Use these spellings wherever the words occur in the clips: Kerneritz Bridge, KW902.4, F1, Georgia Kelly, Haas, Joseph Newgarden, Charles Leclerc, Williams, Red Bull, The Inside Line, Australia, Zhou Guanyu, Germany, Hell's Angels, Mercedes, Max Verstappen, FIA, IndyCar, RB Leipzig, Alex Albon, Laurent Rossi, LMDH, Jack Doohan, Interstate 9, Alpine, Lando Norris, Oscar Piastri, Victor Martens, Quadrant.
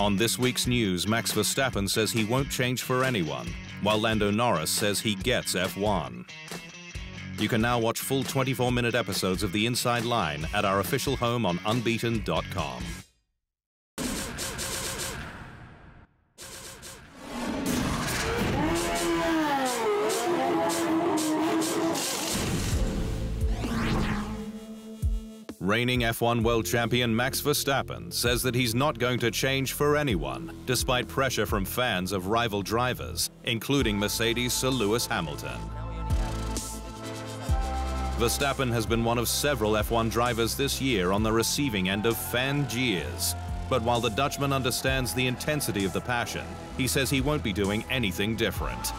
On this week's news, Max Verstappen says he won't change for anyone, while Lando Norris says he gets F1. You can now watch full 24-minute episodes of The Inside Line at our official home on unbeaten.com. Reigning F1 world champion Max Verstappen says that he's not going to change for anyone, despite pressure from fans of rival drivers, including Mercedes' Sir Lewis Hamilton. Verstappen has been one of several F1 drivers this year on the receiving end of fan jeers. But while the Dutchman understands the intensity of the passion, he says he won't be doing anything different.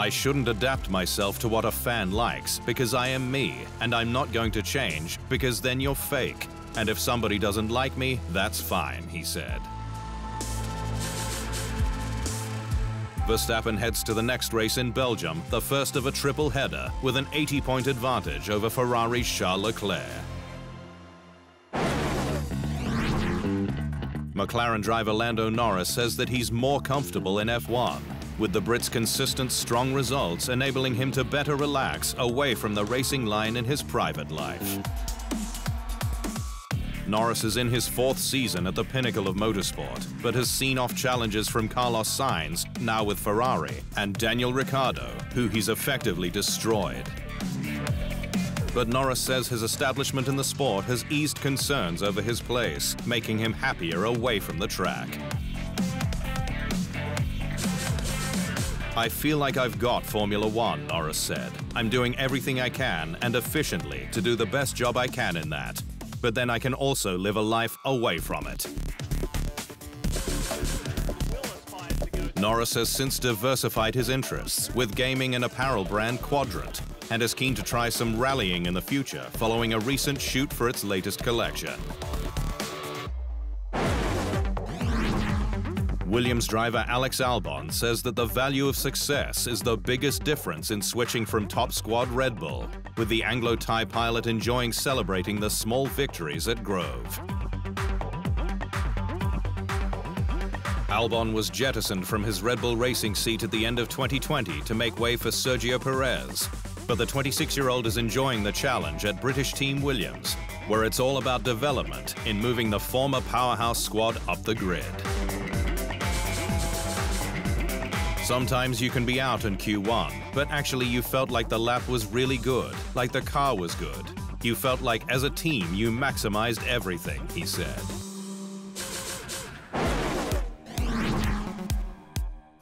I shouldn't adapt myself to what a fan likes, because I am me, and I'm not going to change, because then you're fake. And if somebody doesn't like me, that's fine, he said. Verstappen heads to the next race in Belgium, the first of a triple header, with an 80-point advantage over Ferrari's Charles Leclerc. McLaren driver Lando Norris says that he's more comfortable in F1, with the Brit's consistent, strong results enabling him to better relax away from the racing line in his private life. Norris is in his fourth season at the pinnacle of motorsport, but has seen off challenges from Carlos Sainz, now with Ferrari, and Daniel Ricciardo, who he's effectively destroyed. But Norris says his establishment in the sport has eased concerns over his place, making him happier away from the track. I feel like I've got Formula 1, Norris said. I'm doing everything I can, and efficiently, to do the best job I can in that. But then I can also live a life away from it. Norris has since diversified his interests with gaming and apparel brand Quadrant, and is keen to try some rallying in the future following a recent shoot for its latest collection. Williams driver Alex Albon says that the value of success is the biggest difference in switching from top squad Red Bull, with the Anglo-Thai pilot enjoying celebrating the small victories at Grove. Albon was jettisoned from his Red Bull racing seat at the end of 2020 to make way for Sergio Perez, but the 26-year-old is enjoying the challenge at British team Williams, where it's all about development in moving the former powerhouse squad up the grid. Sometimes you can be out in Q1, but actually you felt like the lap was really good, like the car was good. You felt like as a team you maximized everything, he said.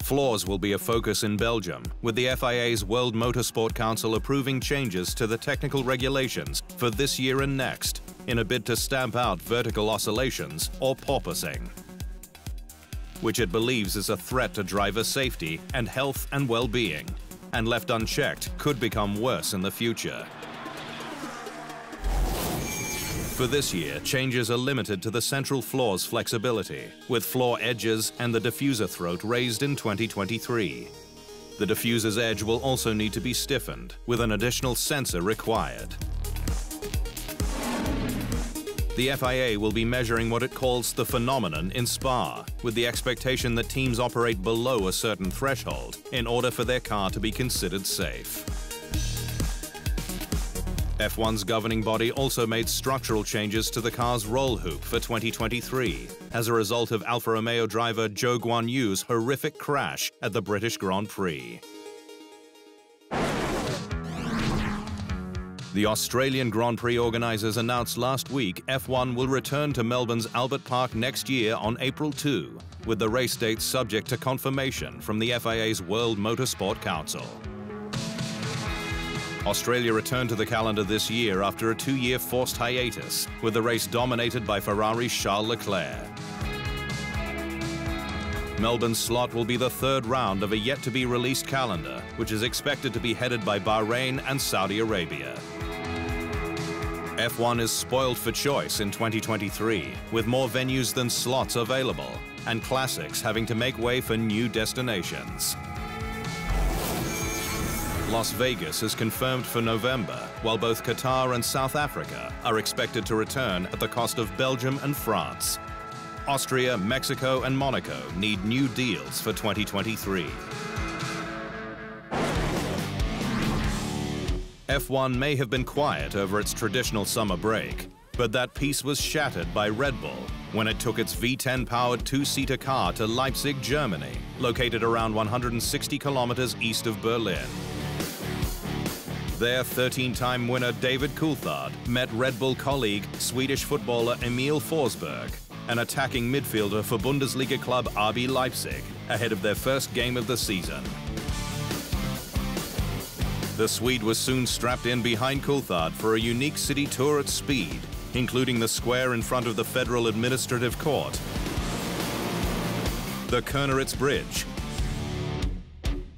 Floors will be a focus in Belgium, with the FIA's World Motorsport Council approving changes to the technical regulations for this year and next, in a bid to stamp out vertical oscillations or porpoising, which it believes is a threat to driver safety and health and well-being, and left unchecked could become worse in the future. For this year, changes are limited to the central floor's flexibility, with floor edges and the diffuser throat raised in 2023. The diffuser's edge will also need to be stiffened, with an additional sensor required. The FIA will be measuring what it calls the phenomenon in Spa, with the expectation that teams operate below a certain threshold in order for their car to be considered safe. F1's governing body also made structural changes to the car's roll hoop for 2023 as a result of Alfa Romeo driver Zhou Guan Yu's horrific crash at the British Grand Prix. The Australian Grand Prix organisers announced last week F1 will return to Melbourne's Albert Park next year on April 2, with the race date subject to confirmation from the FIA's World Motorsport Council. Australia returned to the calendar this year after a two-year forced hiatus, with the race dominated by Ferrari's Charles Leclerc. Melbourne's slot will be the third round of a yet-to-be-released calendar, which is expected to be headed by Bahrain and Saudi Arabia. F1 is spoiled for choice in 2023, with more venues than slots available, and classics having to make way for new destinations. Las Vegas is confirmed for November, while both Qatar and South Africa are expected to return at the cost of Belgium and France. Austria, Mexico and Monaco need new deals for 2023. F1 may have been quiet over its traditional summer break, but that peace was shattered by Red Bull when it took its V10-powered two-seater car to Leipzig, Germany, located around 160 kilometers east of Berlin. There, 13-time winner David Coulthard met Red Bull colleague, Swedish footballer Emil Forsberg, an attacking midfielder for Bundesliga club RB Leipzig, ahead of their first game of the season. The Swede was soon strapped in behind Coulthard for a unique city tour at speed, including the square in front of the Federal Administrative Court, the Kerneritz Bridge,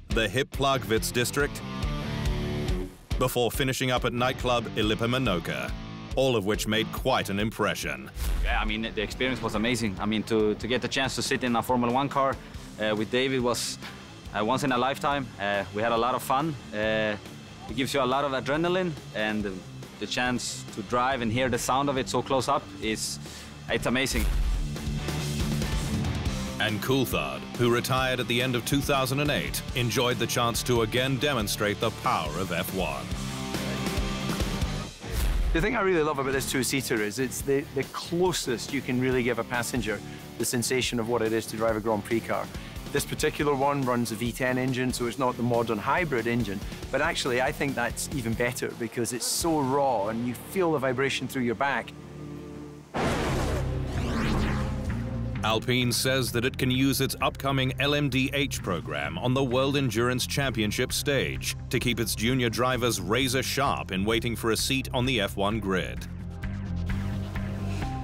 the Hip-Plagwitz district, before finishing up at nightclub Ilipimanoka, all of which made quite an impression. Yeah, I mean, the experience was amazing. I mean, to get the chance to sit in a Formula 1 car with David was once in a lifetime. We had a lot of fun. It gives you a lot of adrenaline, and the chance to drive and hear the sound of it so close up is, it's amazing. And Coulthard, who retired at the end of 2008, enjoyed the chance to again demonstrate the power of F1. The thing I really love about this two-seater is it's the closest you can really give a passenger the sensation of what it is to drive a Grand Prix car. This particular one runs a V10 engine, so it's not the modern hybrid engine. But actually, I think that's even better because it's so raw and you feel the vibration through your back. Alpine says that it can use its upcoming LMDH program on the World Endurance Championship stage to keep its junior drivers razor sharp in waiting for a seat on the F1 grid.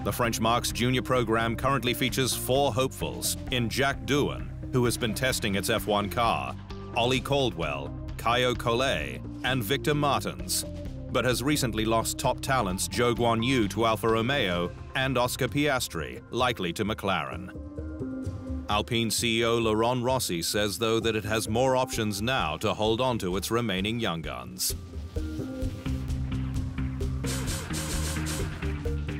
The French Mark's junior program currently features 4 hopefuls in Jack Doohan, who has been testing its F1 car, Ollie Caldwell, Caio Collet and Victor Martens, but has recently lost top talents Zhou Guanyu to Alfa Romeo and Oscar Piastri, likely to McLaren. Alpine CEO Laurent Rossi says, though, that it has more options now to hold on to its remaining young guns.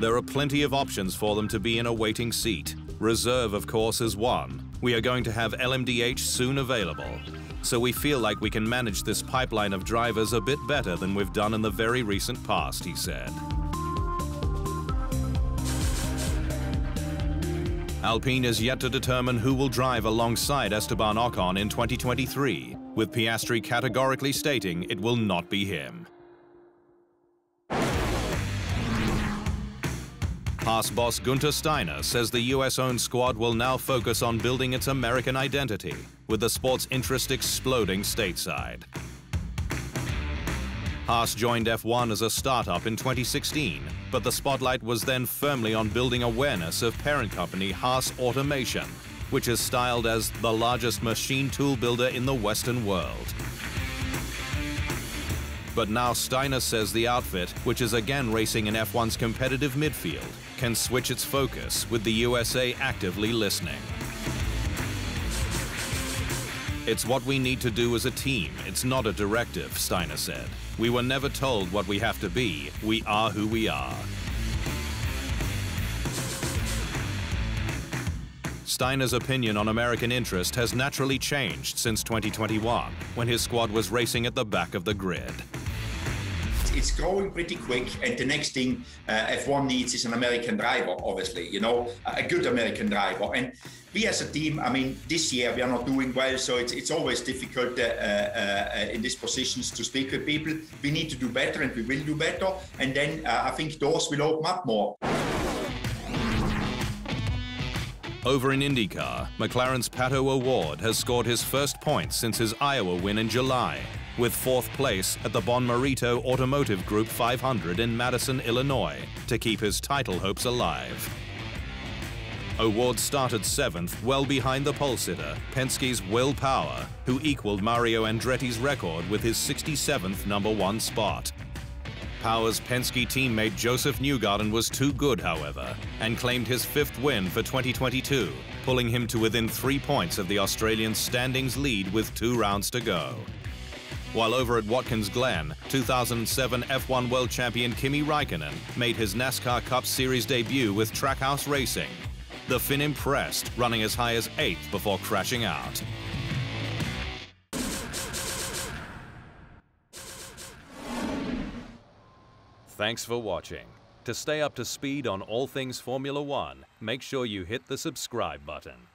There are plenty of options for them to be in a waiting seat. Reserve, of course, is one. We are going to have LMDH soon available. So we feel like we can manage this pipeline of drivers a bit better than we've done in the very recent past, he said. Alpine is yet to determine who will drive alongside Esteban Ocon in 2023, with Piastri categorically stating it will not be him. Haas boss Günther Steiner says the US-owned squad will now focus on building its American identity, with the sport's interest exploding stateside. Haas joined F1 as a startup in 2016, but the spotlight was then firmly on building awareness of parent company Haas Automation, which is styled as the largest machine tool builder in the Western world. But now Steiner says the outfit, which is again racing in F1's competitive midfield, can switch its focus with the USA actively listening. It's what we need to do as a team. It's not a directive, Steiner said. We were never told what we have to be. We are who we are. Steiner's opinion on American interest has naturally changed since 2021, when his squad was racing at the back of the grid. It's growing pretty quick, and the next thing F1 needs is an American driver, obviously, you know, a good American driver. And we as a team, I mean, this year we are not doing well, so it's always difficult in these positions to speak with people. We need to do better, and we will do better, and then I think doors will open up more. Over in IndyCar, McLaren's Pato O'Ward has scored his first point since his Iowa win in July, with 4th place at the Bonmarito Automotive Group 500 in Madison, Illinois, to keep his title hopes alive. O'Ward started 7th, well behind the pole-sitter, Penske's Will Power, who equaled Mario Andretti's record with his 67th number 1 spot. Power's Penske teammate Joseph Newgarden was too good, however, and claimed his 5th win for 2022, pulling him to within 3 points of the Australian's standings lead with 2 rounds to go. While over at Watkins Glen, 2007 F1 world champion Kimi Räikkönen made his NASCAR Cup Series debut with Trackhouse Racing. The Finn impressed, running as high as 8th before crashing out. Thanks for watching. To stay up to speed on all things Formula 1, make sure you hit the subscribe button.